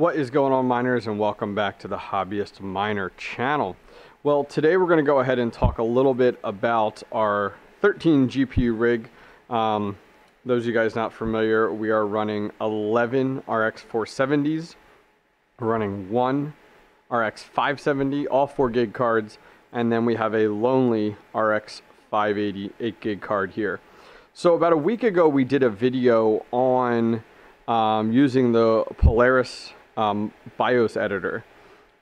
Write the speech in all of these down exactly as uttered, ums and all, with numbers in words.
What is going on, miners, and welcome back to the Hobbyist Miner channel. Well, today we're going to go ahead and talk a little bit about our thirteen G P U rig. Um, those of you guys not familiar, we are running eleven R X four seventies, we're running one R X five seventy, all four gig cards, and then we have a lonely R X five eighty eight gig card here. So about a week ago, we did a video on um, using the Polaris um, BIOS editor.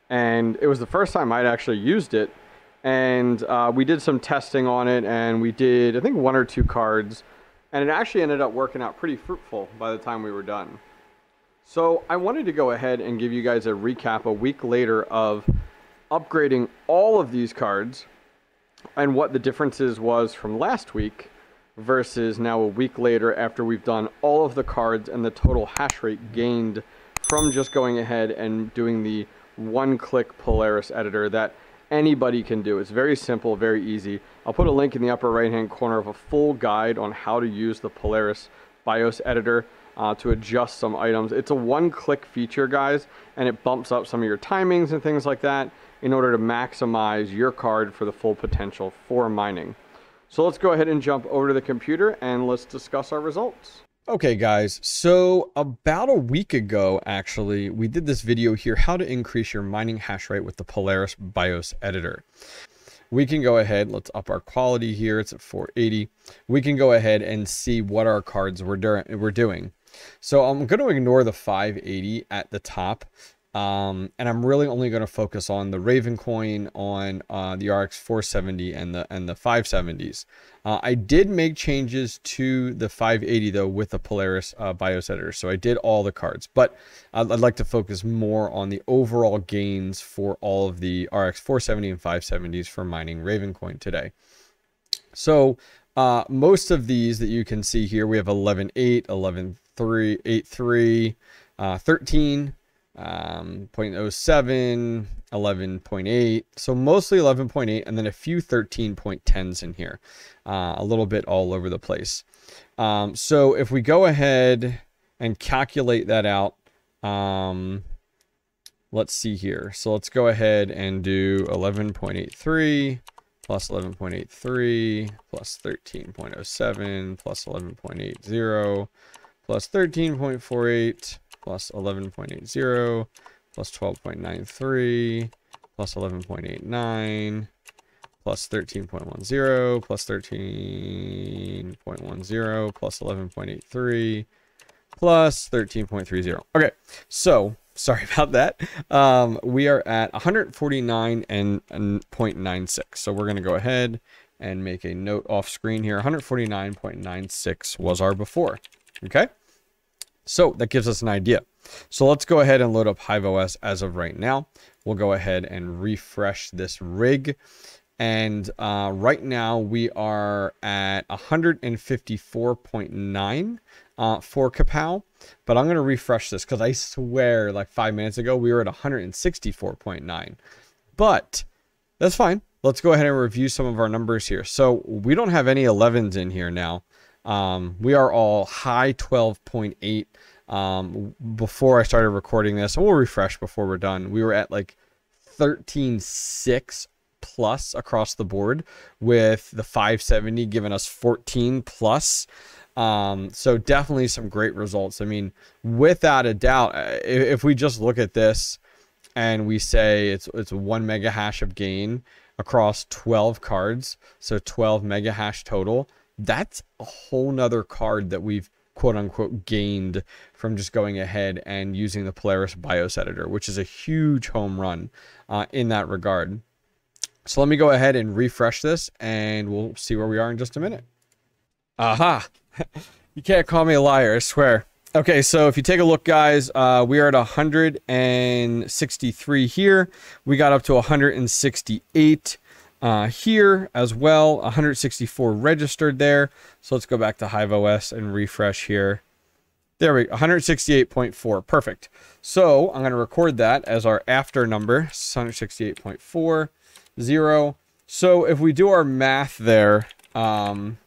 And it was the first time I'd actually used it. And uh, we did some testing on it, and we did, I think, one or two cards. And it actually ended up working out pretty fruitful by the time we were done. So I wanted to go ahead and give you guys a recap a week later of upgrading all of these cards and what the differences was from last week versus now a week later after we've done all of the cards and the total hash rate gained from just going ahead and doing the one-click Polaris editor that anybody can do. It's very simple, very easy. I'll put a link in the upper right-hand corner of a full guide on how to use the Polaris BIOS editor uh, to adjust some items. It's a one-click feature, guys, and it bumps up some of your timings and things like that in order to maximize your card for the full potential for mining. So let's go ahead and jump over to the computer and let's discuss our results. Okay, guys, so about a week ago, actually, we did this video here, how to increase your mining hash rate with the Polaris BIOS editor. We can go ahead, let's up our quality here, it's at four eighty. We can go ahead and see what our cards were, were doing. So I'm gonna ignore the five eighty at the top, um, and I'm really only gonna focus on the Ravencoin, on uh, the R X four seventy and the, and the five seventies. Uh, I did make changes to the five eighty though with the Polaris uh, BIOS editor, so I did all the cards, but I'd, I'd like to focus more on the overall gains for all of the R X four seventy and five seventies for mining Ravencoin today. So uh, most of these that you can see here, we have eleven point eight, eleven point three, eight point three, uh, thirteen, um, zero point zero seven, eleven point eight, so mostly eleven point eight, and then a few thirteen point tens in here, uh, a little bit all over the place. Um, so if we go ahead and calculate that out, um, let's see here. So let's go ahead and do eleven point eight three plus eleven point eight three plus thirteen point zero seven plus eleven point eight zero plus thirteen point four eight plus eleven point eight zero plus twelve point nine three, plus eleven point eight nine, plus thirteen point one zero, plus thirteen point one zero, plus eleven point eight three, plus thirteen point three zero. Okay, so sorry about that. Um, we are at one forty-nine point nine six. So we're going to go ahead and make a note off screen here. one forty-nine point nine six was our before. Okay, so that gives us an idea. So let's go ahead and load up HiveOS as of right now. We'll go ahead and refresh this rig. And uh, right now we are at one fifty-four point nine uh, for Kapow. But I'm going to refresh this because I swear like five minutes ago we were at one sixty-four point nine. But that's fine. Let's go ahead and review some of our numbers here. So we don't have any elevens in here now. Um, we are all high twelve point eight. Um, before I started recording this, and we'll refresh before we're done, we were at like thirteen point six plus across the board, with the five seventy giving us fourteen plus. Um, so definitely some great results. I mean, without a doubt, if we just look at this and we say it's, it's one mega hash of gain across twelve cards, so twelve mega hash total, that's a whole nother card that we've quote unquote gained from just going ahead and using the Polaris BIOS editor, which is a huge home run uh, in that regard. So let me go ahead and refresh this and we'll see where we are in just a minute. Aha, you can't call me a liar, I swear. Okay, so if you take a look, guys, uh, we are at one sixty-three here. We got up to one sixty-eight. Uh, here as well, one sixty-four registered there. So let's go back to HiveOS and refresh here. There we go, one sixty-eight point four, perfect. So I'm gonna record that as our after number, one sixty-eight point four zero. So if we do our math there, um,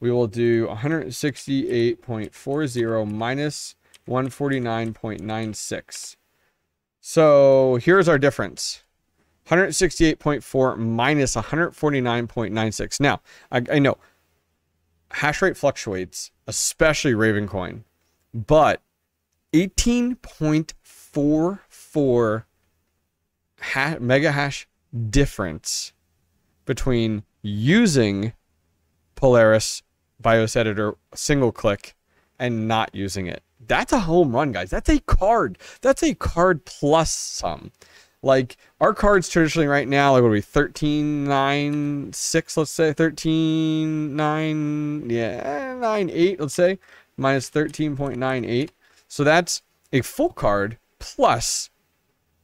we will do one sixty-eight point four zero minus one forty-nine point nine six. So here's our difference. one sixty-eight point four minus one forty-nine point nine six. Now, I, I know hash rate fluctuates, especially Ravencoin, but eighteen point four four ha mega hash difference between using Polaris BIOS Editor single click and not using it. That's a home run, guys. That's a card. That's a card plus some. Like our cards traditionally right now, like what are we, thirteen nine six, let's say thirteen nine, yeah, nine eight, let's say, minus thirteen point nine eight. So that's a full card plus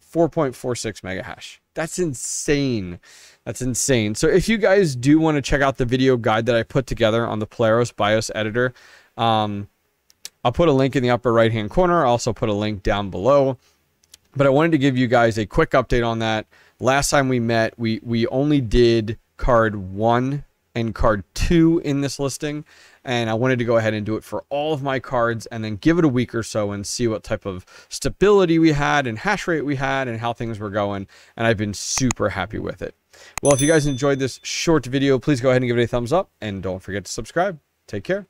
four point four six mega hash. That's insane. That's insane. So if you guys do want to check out the video guide that I put together on the Polaris BIOS Editor, um, I'll put a link in the upper right hand corner. I'll also put a link down below. But I wanted to give you guys a quick update on that. Last time we met, we, we only did card one and card two in this listing. And I wanted to go ahead and do it for all of my cards and then give it a week or so and see what type of stability we had and hash rate we had and how things were going. And I've been super happy with it. Well, if you guys enjoyed this short video, please go ahead and give it a thumbs up and don't forget to subscribe. Take care.